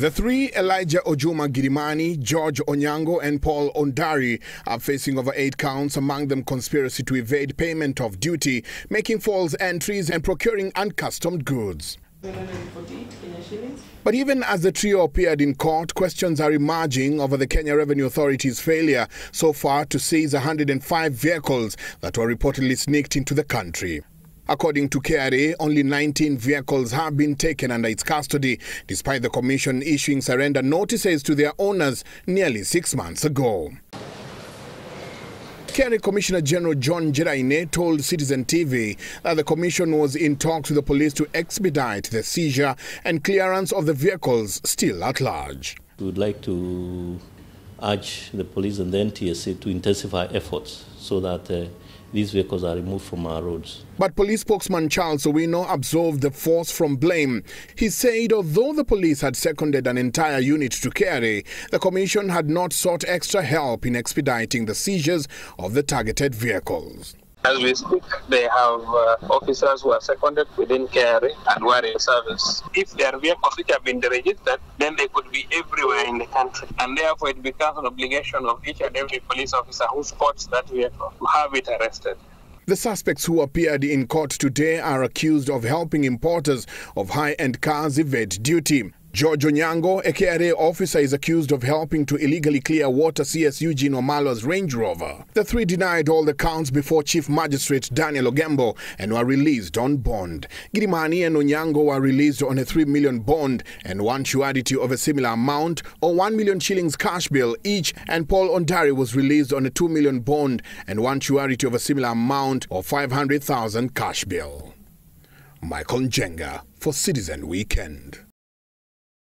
The three, Elijah Ojuma Girimani, George Onyango and Paul Ondari, are facing over 8 counts, among them conspiracy to evade payment of duty, making false entries and procuring uncustomed goods. But even as the trio appeared in court, questions are emerging over the Kenya Revenue Authority's failure so far to seize 105 vehicles that were reportedly sneaked into the country. According to KRA, only 19 vehicles have been taken under its custody, despite the Commission issuing surrender notices to their owners nearly 6 months ago. KRA Commissioner General John Njiraini told Citizen TV that the Commission was in talks with the police to expedite the seizure and clearance of the vehicles still at large. We would like to urge the police and the NTSA to intensify efforts so that these vehicles are removed from our roads. But police spokesman Charles Owino absolved the force from blame. He said although the police had seconded an entire unit to KRA, the Commission had not sought extra help in expediting the seizures of the targeted vehicles. As we speak, they have officers who are seconded within KRA and who are in service. If there are vehicles which have been deregistered, then they could be everywhere in the country. And therefore, it becomes an obligation of each and every police officer who spots that vehicle to have it arrested. The suspects who appeared in court today are accused of helping importers of high-end cars evade duty. George Onyango, a KRA officer, is accused of helping to illegally clear water CS Eugene Omalo's Range Rover. The three denied all the counts before Chief Magistrate Daniel Ogembo and were released on bond. Girimani and Onyango were released on a 3 million bond and one surety of a similar amount or 1 million shillings cash bill each, and Paul Ondari was released on a 2 million bond and one surety of a similar amount or 500,000 cash bill. Michael Njenga for Citizen Weekend.